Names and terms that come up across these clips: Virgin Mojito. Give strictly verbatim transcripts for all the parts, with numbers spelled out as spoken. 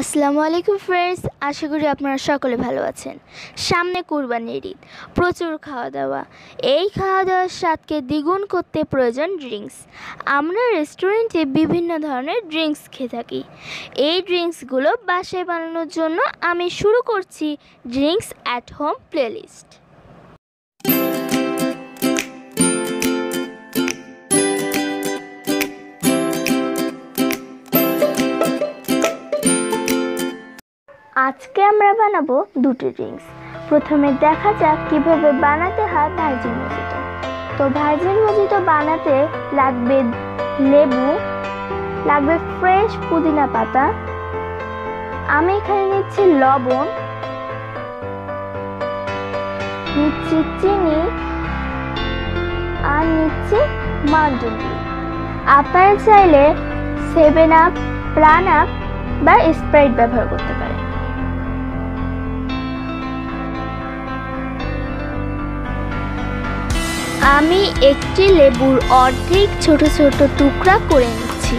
আসসালামু আলাইকুম ফ্রেন্ডস, আশা করি আপনারা সকলে ভালো আছেন। সামনে কুরবানির ঈদ, প্রচুর খাওয়া দাওয়া। এই খাওয়া দাওয়ার স্বাদকে দ্বিগুণ করতে প্রয়োজন ড্রিঙ্কস। আমরা রেস্টুরেন্টে বিভিন্ন ধরনের ড্রিঙ্কস খেয়ে থাকি। এই ড্রিঙ্কসগুলো বাসায় বানানোর জন্য আমি শুরু করছি ড্রিঙ্কস অ্যাট হোম প্লেলিস্ট। আজকে আমরা বানাবো দুটো ড্রিঙ্কস। প্রথমে দেখা যাক কীভাবে বানাতে হয় ভার্জিন মজিটো। তো ভার্জিন মজিটো বানাতে লাগবে লেবু, লাগবে ফ্রেশ পুদিনা পাতা, আমি এখানে নিচ্ছি লবণ, নিচ্ছি চিনি আর নিচ্ছি মাজন। আপনারা চাইলে সেভেন আপ, প্রাণ আপ বা স্প্রাইট ব্যবহার করতে পারেন। আমি একটি লেবুর অর্ধেক ছোট ছোট টুকরা করে নিচ্ছি।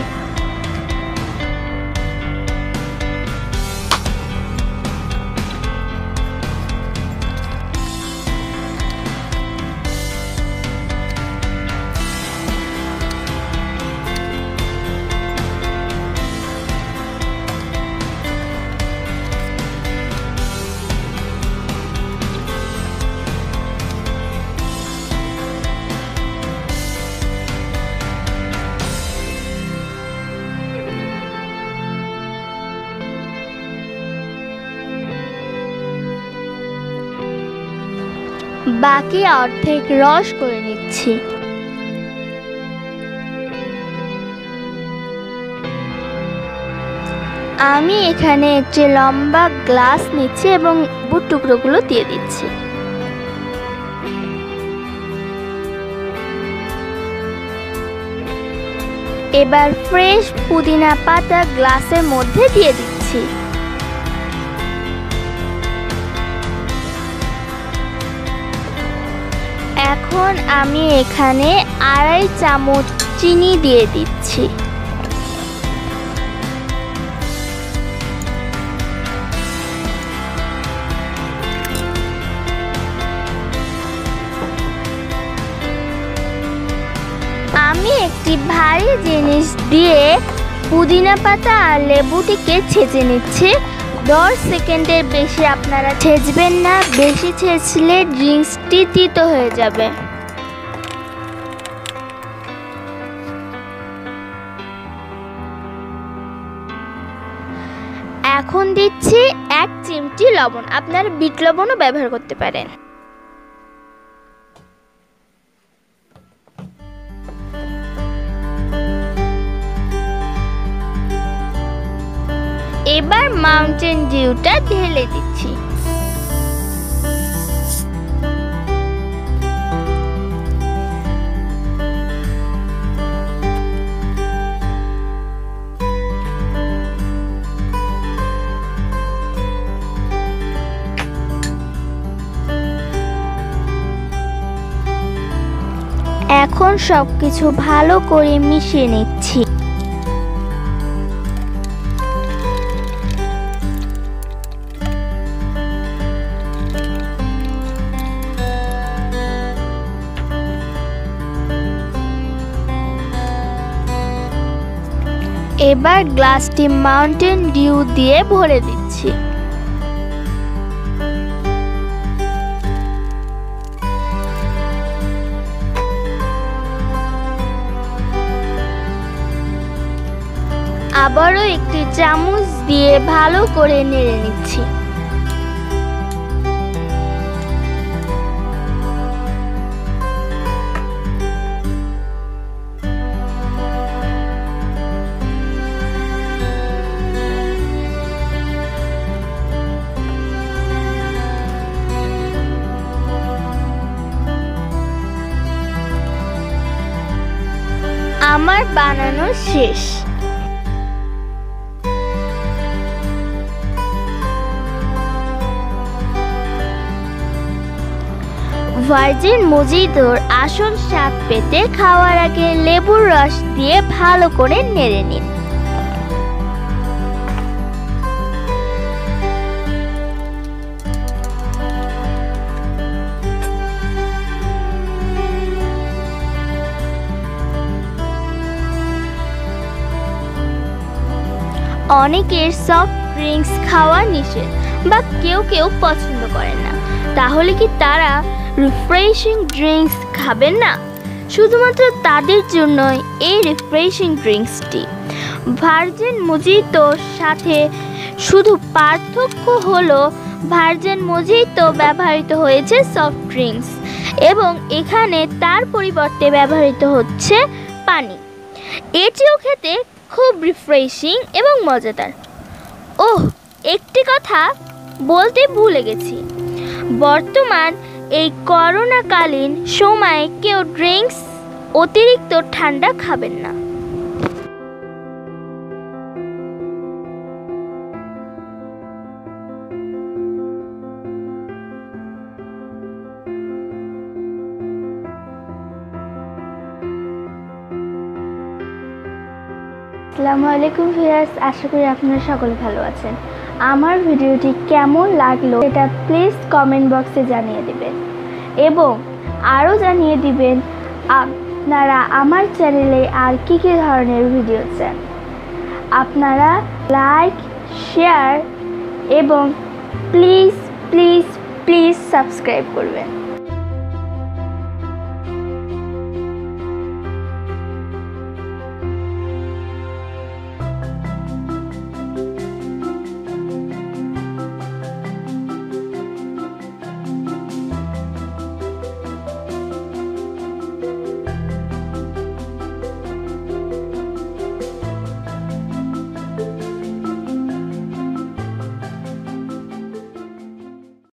বাকি অর্ধেক রস করে নিচ্ছি। আমি এখানে একটি লম্বা গ্লাস নিচ্ছি এবং বুট টুকরোগুলো দিয়ে দিচ্ছি। এবার ফ্রেশ পুদিনা পাতা গ্লাসের মধ্যে দিয়ে দিচ্ছি। এখন আমি এখানে আড়াই চামচ চিনি দিয়ে দিচ্ছি। আমি একটি ভারী জিনিস দিয়ে পুদিনা পাতা আর লেবুটিকে ছেঁচে নিচ্ছি। দশ সেকেন্ডের বেশি আপনারা ছেঁচবেন না, বেশি ছেঁচলে ড্রিঙ্কসটি তিতো হয়ে যাবে। এখন দিচ্ছি এক চিমটি লবণ, আপনারা বিট লবণও ব্যবহার করতে পারেন। এবার মাউন্টেন ডিউটা ঢেলে দিচ্ছি। এখন সবকিছু ভালো করে মিশিয়ে নিচ্ছি। এবার গ্লাসটি মাউন্টেন ডিউ দিয়ে ভরে দিচ্ছি। আবারও একটি চামচ দিয়ে ভালো করে নেড়ে নিচ্ছি। আমার বানানো শেষ। ভার্জিন মজিতোর আসল স্বাদ পেতে খাওয়ার আগে লেবুর রস দিয়ে ভালো করে নেড়ে নিন। অনেকের সফট ড্রিঙ্কস খাওয়া নিষেধ বা কেউ কেউ পছন্দ করে না, তাহলে কি তারা রিফ্রেশিং ড্রিঙ্কস খাবেন না? শুধুমাত্র তাদের জন্য এই রিফ্রেশিং ড্রিঙ্কসটি। ভার্জিন মোজিতোর সাথে শুধু পার্থক্য হলো ভার্জিন মোজিতো ব্যবহৃত হয়েছে সফট ড্রিঙ্কস এবং এখানে তার পরিবর্তে ব্যবহৃত হচ্ছে পানি। এটিও খেতে খুব রিফ্রেশিং এবং মজাদার। ওহ, একটি কথা বলতে ভুলে গেছি, বর্তমান এই করোনাকালীন সময়ে কেউ ড্রিঙ্কস অতিরিক্ত ঠান্ডা খাবেন না। আসসালামু আলাইকুম ভিউয়ার্স, আশা করি আপনারা সকলে ভালো আছেন। আমার ভিডিওটি কেমন লাগলো এটা প্লিজ কমেন্ট বক্সে জানিয়ে দেবেন এবং আরও জানিয়ে দিবেন আপনারা আমার চ্যানেলে আর কী কী ধরনের ভিডিও চান। আপনারা লাইক, শেয়ার এবং প্লিজ প্লিজ প্লিজ সাবস্ক্রাইব করবেন।